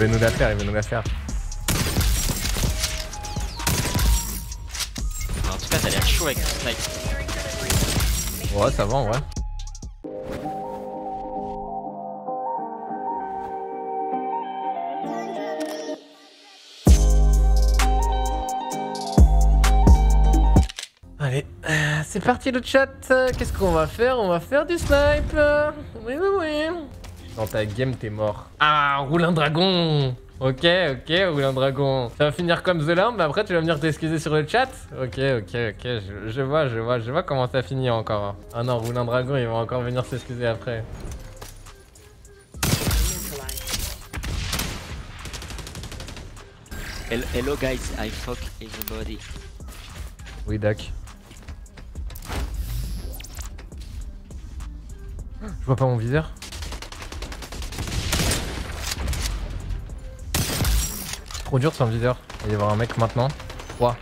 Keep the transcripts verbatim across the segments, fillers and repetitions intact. veut nous la faire, il veut nous la faire. En tout cas, t'as l'air chaud avec ton snipe. Ouais, ça va en vrai. Allez, euh, c'est parti le chat. Qu'est-ce qu'on va faire? On va faire du snipe. Oui, oui, oui. Dans ta game, t'es mort. Ah, Roulin Dragon. Ok, ok, Roulin Dragon. Ça va finir comme The Lamb, mais après, tu vas venir t'excuser sur le chat. Ok, ok, ok, je, je vois, je vois, je vois comment ça finit encore. Ah non, Roulin Dragon, il va encore venir s'excuser après. Hello guys, I fuck everybody. Oui, Dak. Je vois pas mon viseur. Trop dur sans viseur. Il va y avoir un mec maintenant. trois.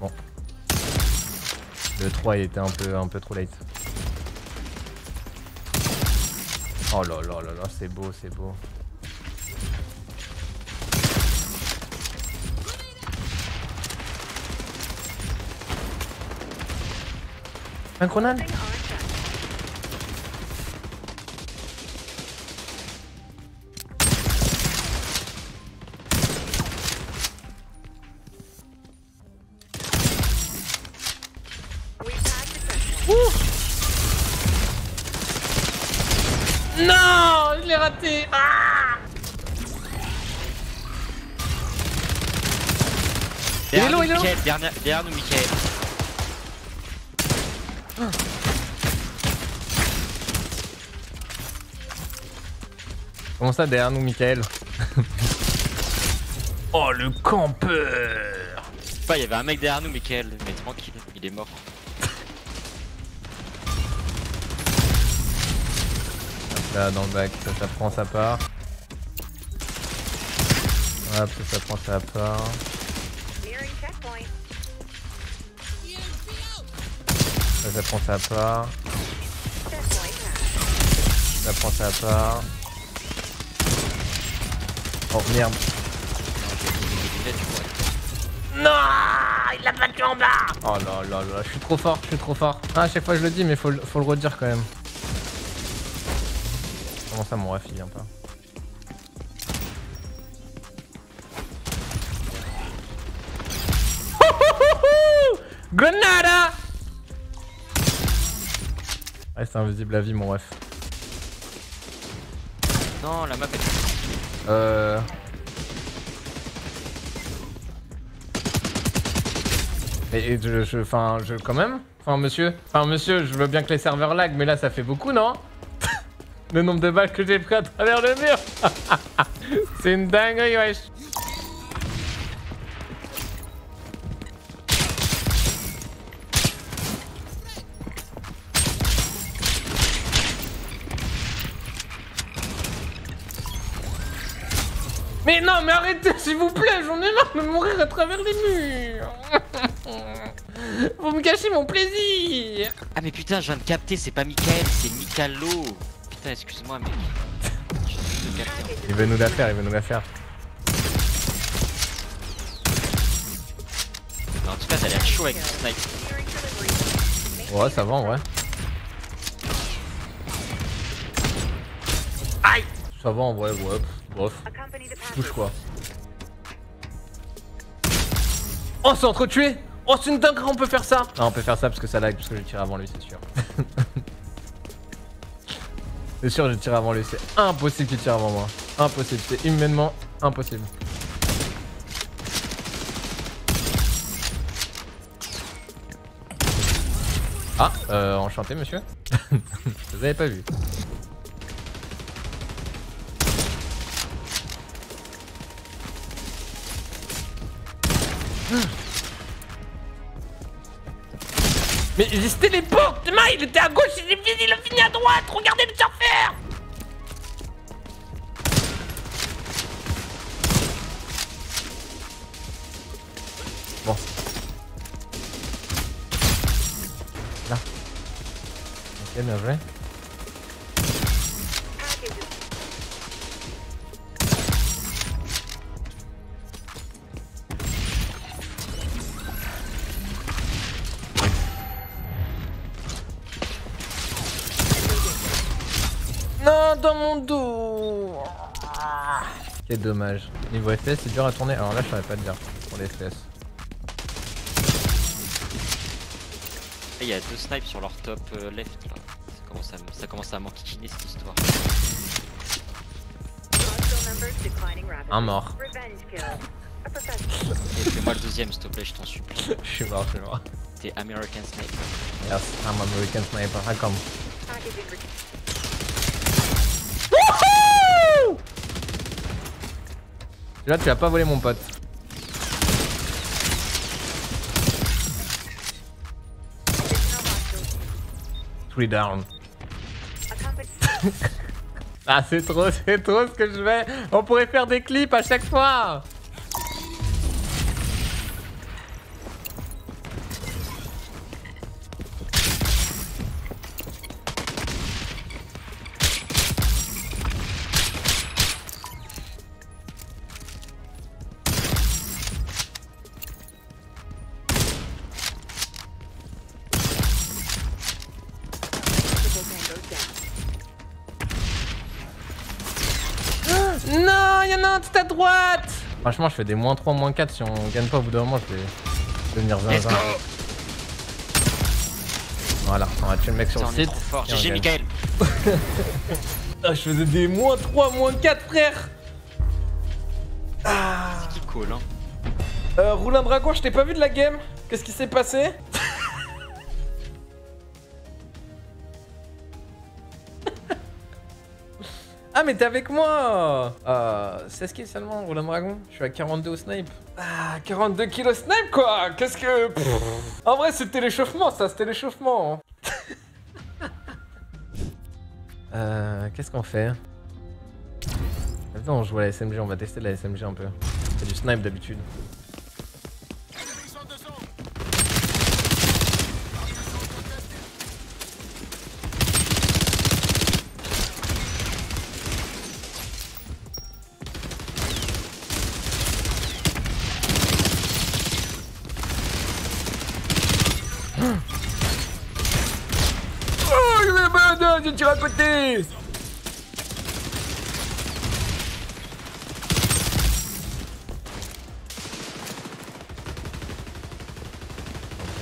Bon. Le trois il était un peu un peu trop late. Oh là là là là, c'est beau, c'est beau. Un chronal. Ouh. Non, je l'ai raté. Ah, il est long, il est long. Derrière nous, Michael. Ah. Comment ça derrière nous, Michael? Oh le campeur. Pas, il y avait un mec derrière nous, Michael, mais tranquille, il est mort. Là dans le bac, ça, ça prend sa part. Hop, ça, ça prend sa part. Ça, ça prend sa part. Ça prend sa part. Oh merde. Non, il l'a pas tué en bas. Oh là là là, je suis trop fort, je suis trop fort. Ah, à chaque fois je le dis, mais faut, faut le redire quand même. Comment ça, mon ref, il vient pas? Grenada! Reste invisible à vie, mon ref. Non, la map est... Euh... Et, et je... je... Enfin, je... quand même? Enfin, monsieur? Enfin, monsieur, je veux bien que les serveurs lag, mais là, ça fait beaucoup, non? Le nombre de balles que j'ai pris à travers le mur. C'est une dinguerie, wesh. Mais non, mais arrêtez, s'il vous plaît, j'en ai marre de mourir à travers les murs. Vous me cachez mon plaisir. Ah mais putain, je viens de capter, c'est pas Michael, c'est Mikalo. Putain, excuse-moi, mec. Il veut nous la faire, il veut nous la faire. En tout cas, t'as l'air chaud avec le snipe. Ouais, ça va en vrai. Aïe! Ça va en vrai, ouais. Bref. Je touche quoi. Oh, c'est entretué! Oh, c'est une dinguerie, on peut faire ça! Non, on peut faire ça parce que ça lag, parce que j'ai tiré avant lui, c'est sûr. C'est sûr, je tire avant lui, c'est impossible qu'il tire avant moi. Impossible, c'est humainement impossible. Ah, euh, enchanté monsieur. Vous avez pas vu. Mais il se téléporte! Demain, il était à gauche, il est fini, il a fini à droite! Regardez le surfeur! Bon. Là. Ok, bien joué. Non, dans mon dos. Quel dommage. Niveau F P S, c'est dur à tourner. Alors là, je saurais pas te dire pour les F P S. Il y a deux snipes sur leur top left. Là. Ça commence à, ça commence à m'enquiquiner cette histoire. Un mort. Fais-moi le deuxième, s'il te plaît, je t'en supplie. Je suis mort, je suis mort. T'es American Sniper. Yes, I'm American Sniper. I come. Là, tu as pas volé mon pote. Three down. Ah, c'est trop, c'est trop ce que je vais. On pourrait faire des clips à chaque fois. Non, y'en a un tout à droite. Franchement, je fais des moins trois, moins quatre. Si on gagne pas au bout d'un moment, je vais devenir zinzin. Voilà, on va tuer le mec sur le site. G G, Michael. Ah, je faisais des moins trois, moins quatre, frère. Ah. C'est qui cool, hein. Euh, Roulin Dragon, je t'ai pas vu de la game. Qu'est-ce qui s'est passé? Ah mais t'es avec moi euh, seize kills seulement, Roulin Dragon. Je suis à quarante-deux au snipe. Ah, quarante-deux kills au snipe quoi. Qu'est-ce que... Pff. En vrai c'était l'échauffement ça, c'était l'échauffement. euh, Qu'est-ce qu'on fait? Attends, on joue à la S M G, on va tester la S M G un peu. C'est du snipe d'habitude. Je tire à côté.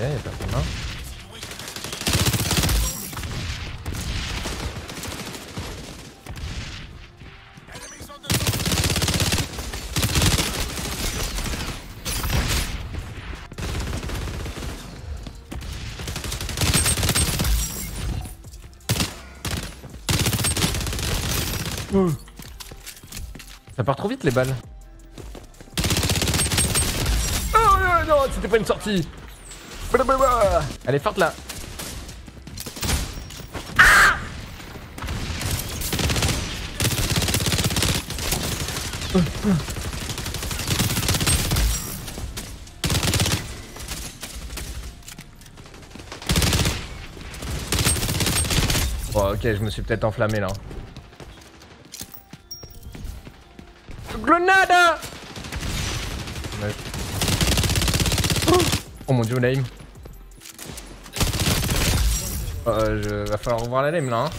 Ok, y'a pas de main. Ça part trop vite les balles. Oh non, non c'était pas une sortie. Blablabla. Elle est forte là. Ah oh, oh. Oh, ok, je me suis peut-être enflammé là. Grenade. Ouais. Oh mon dieu, lame. Euh, je... Va falloir revoir la lame là. Hein.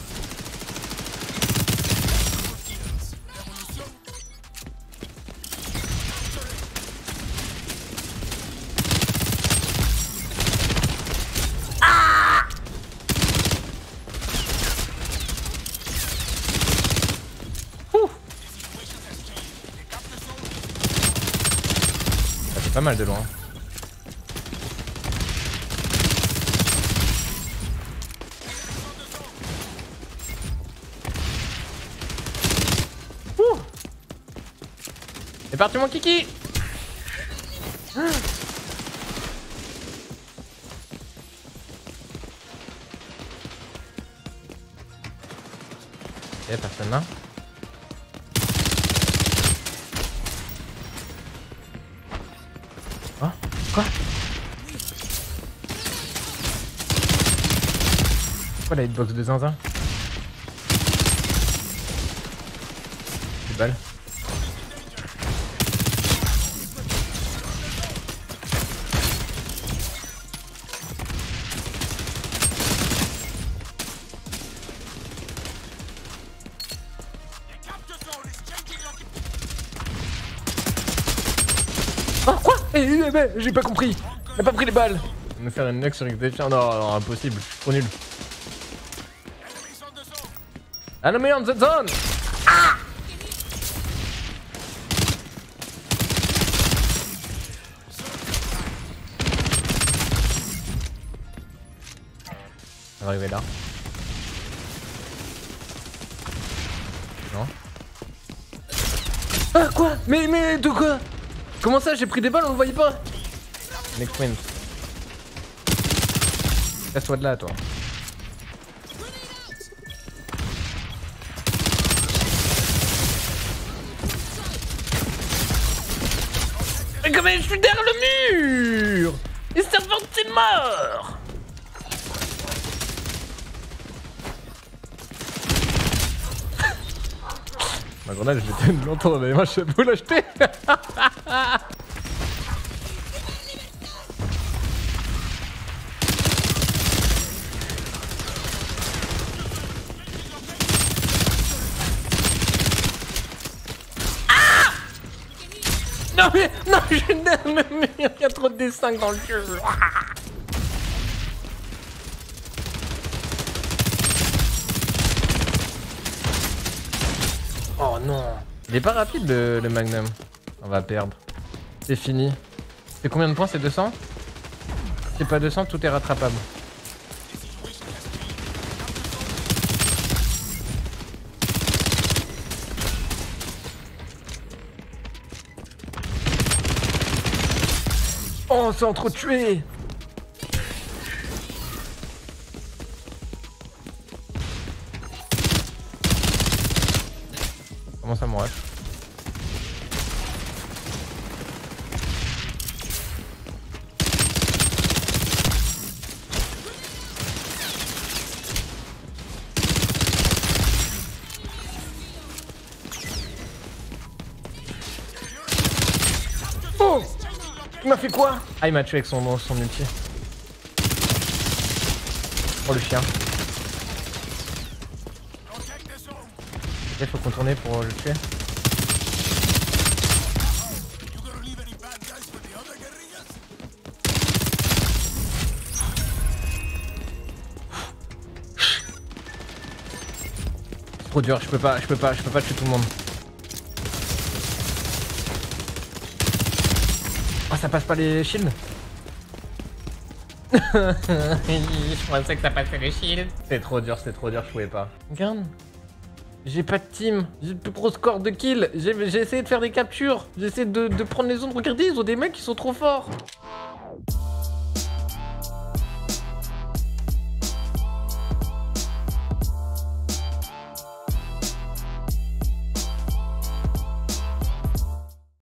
Pas mal de loin. Ouh. C'est parti mon kiki. Ah. Ok, personne là. Quoi? Quoi la hitbox de zinzin? Des balles. J'ai pas compris. J'ai pas pris les balles. On va faire une next sur X D. Non, non, impossible. Je suis trop nul. Un homme en cette zone. Ah, on va arriver là. Non. Ah quoi? Mais mais de quoi? Comment ça j'ai pris des balles, on le voyait pas? Next win. Casse-toi de là toi. Mais comment je suis derrière le mur? Et ça vend c'est mort. Ma grenade, je l'ai tenu longtemps, mais moi je peux l'acheter. Ah non mais, non, je suis dans le mur, il y a trop de dessins dans le jeu. Oh non. Il est pas rapide le, le Magnum. On va perdre. C'est fini. C'est combien de points? C'est deux cents? C'est pas deux cents, tout est rattrapable. Oh, on s'est entretué. Comment ça mon ref? Oh, il m'a fait quoi? Ah il m'a tué avec son, son ulti. Oh le chien. Faut contourner pour le tuer. C'est trop dur, je peux pas, je peux pas, je peux pas tuer tout le monde. Ah, oh, ça passe pas les shields. Je pensais que ça passait les shields. C'est trop dur, c'est trop dur, je pouvais pas. Regarde. J'ai pas de team, j'ai le plus gros score de kills, j'ai essayé de faire des captures, j'ai essayé de, de prendre les ondes, regardez ils ont des mecs qui sont trop forts.